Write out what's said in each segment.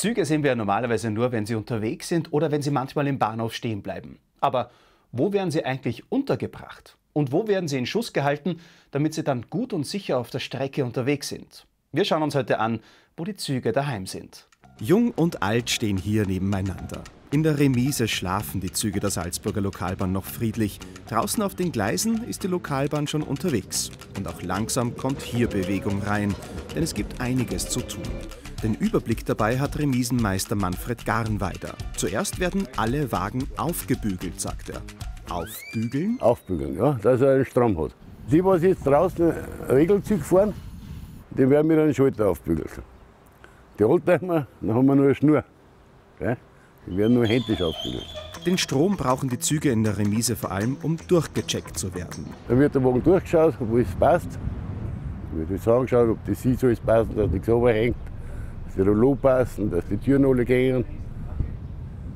Züge sehen wir ja normalerweise nur, wenn sie unterwegs sind oder wenn sie manchmal im Bahnhof stehen bleiben. Aber wo werden sie eigentlich untergebracht? Und wo werden sie in Schuss gehalten, damit sie dann gut und sicher auf der Strecke unterwegs sind? Wir schauen uns heute an, wo die Züge daheim sind. Jung und alt stehen hier nebeneinander. In der Remise schlafen die Züge der Salzburger Lokalbahn noch friedlich. Draußen auf den Gleisen ist die Lokalbahn schon unterwegs. Und auch langsam kommt hier Bewegung rein, denn es gibt einiges zu tun. Den Überblick dabei hat Remisenmeister Manfred Garnweider. Zuerst werden alle Wagen aufgebügelt, sagt er. Aufbügeln? Aufbügeln, ja, dass er einen Strom hat. Die, was jetzt draußen Regelzug fahren, die werden mit einem Schalter aufbügelt. Die Oldtimer, dann haben wir nur eine Schnur. Die werden nur händisch aufbügelt. Den Strom brauchen die Züge in der Remise vor allem, um durchgecheckt zu werden. Da wird der Wagen durchgeschaut, ob alles passt. Da wird alles angeschaut, ob die Sitze alles passen, dass nichts runterhängt. Dass die Rollo passen, dass die Türen alle gehen.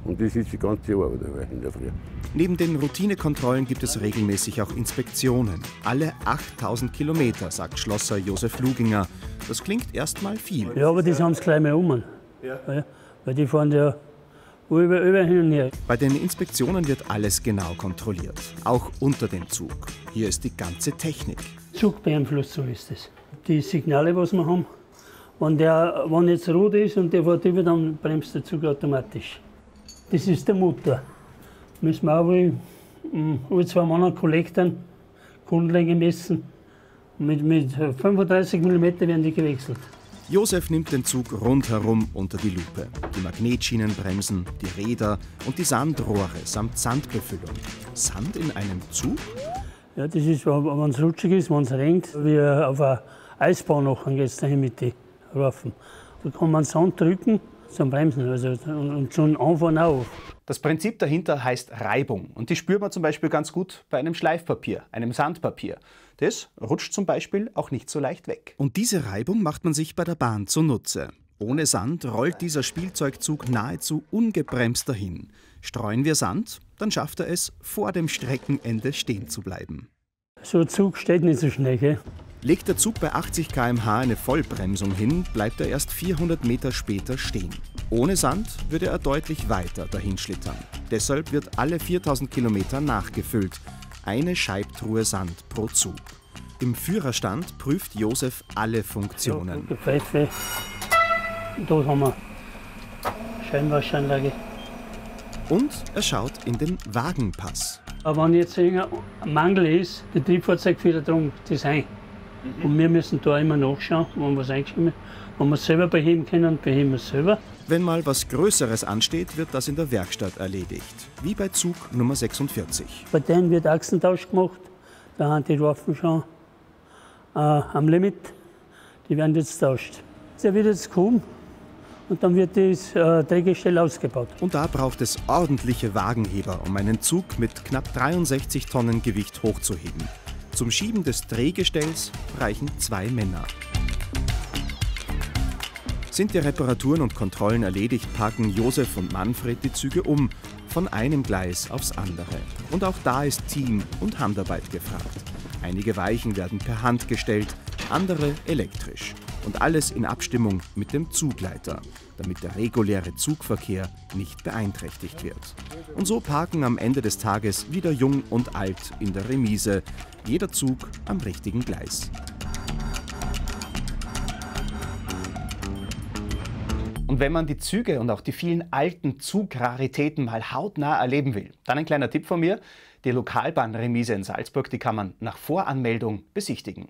Und das ist die ganze Arbeit in der Früh. Neben den Routinekontrollen gibt es regelmäßig auch Inspektionen. Alle 8000 Kilometer, sagt Schlosser Josef Luginger. Das klingt erstmal viel. Ja, aber das haben sie gleich mal um. Ja. Weil die fahren ja über hin und her. Bei den Inspektionen wird alles genau kontrolliert. Auch unter dem Zug. Hier ist die ganze Technik. Zugbeeinflusst, so ist es. Die Signale, was wir haben. Wenn jetzt rot ist und der fährt über, dann bremst der Zug automatisch. Das ist der Motor. Müssen wir auch alle 2 Monate Kollektoren, Grundlänge messen. Mit 35 mm werden die gewechselt. Josef nimmt den Zug rundherum unter die Lupe. Die Magnetschienenbremsen, die Räder und die Sandrohre samt Sandbefüllung. Sand in einem Zug? Ja, das ist, wenn es rutschig ist, wenn es regnet. Wie auf einer Eisbahn nachher geht es dahin mit den Raffen. Da kann man Sand drücken. Zum Bremsen und schon anfahren auch. Das Prinzip dahinter heißt Reibung. Und die spürt man zum Beispiel ganz gut bei einem Schleifpapier, einem Sandpapier. Das rutscht zum Beispiel auch nicht so leicht weg. Und diese Reibung macht man sich bei der Bahn zunutze. Ohne Sand rollt dieser Spielzeugzug nahezu ungebremst dahin. Streuen wir Sand, dann schafft er es, vor dem Streckenende stehen zu bleiben. So ein Zug steht nicht so schnell, gell? Legt der Zug bei 80 km/h eine Vollbremsung hin, bleibt er erst 400 Meter später stehen. Ohne Sand würde er deutlich weiter dahinschlittern. Deshalb wird alle 4000 Kilometer nachgefüllt. Eine Scheibtruhe Sand pro Zug. Im Führerstand prüft Josef alle Funktionen. Ja, Pfeife. Da haben wir Scheinwerferanlage. Und er schaut in den Wagenpass. Aber wenn jetzt ein Mangel ist, der Triebfahrzeug fährt drum das ein. Und wir müssen da immer nachschauen, wenn was eingeschrieben ist. Wenn wir es selber beheben können, beheben wir es selber. Wenn mal was Größeres ansteht, wird das in der Werkstatt erledigt. Wie bei Zug Nummer 46. Bei denen wird Achsentausch gemacht. Da haben die Reifen schon am Limit. Die werden jetzt getauscht. Der wird jetzt kommen und dann wird das Drehgestell ausgebaut. Und da braucht es ordentliche Wagenheber, um einen Zug mit knapp 63 Tonnen Gewicht hochzuheben. Zum Schieben des Drehgestells reichen 2 Männer. Sind die Reparaturen und Kontrollen erledigt, parken Josef und Manfred die Züge um, von einem Gleis aufs andere. Und auch da ist Team und Handarbeit gefragt. Einige Weichen werden per Hand gestellt, andere elektrisch. Und alles in Abstimmung mit dem Zugleiter, damit der reguläre Zugverkehr nicht beeinträchtigt wird. Und so parken am Ende des Tages wieder Jung und Alt in der Remise, jeder Zug am richtigen Gleis. Und wenn man die Züge und auch die vielen alten Zugraritäten mal hautnah erleben will, dann ein kleiner Tipp von mir, die Lokalbahnremise in Salzburg, die kann man nach Voranmeldung besichtigen.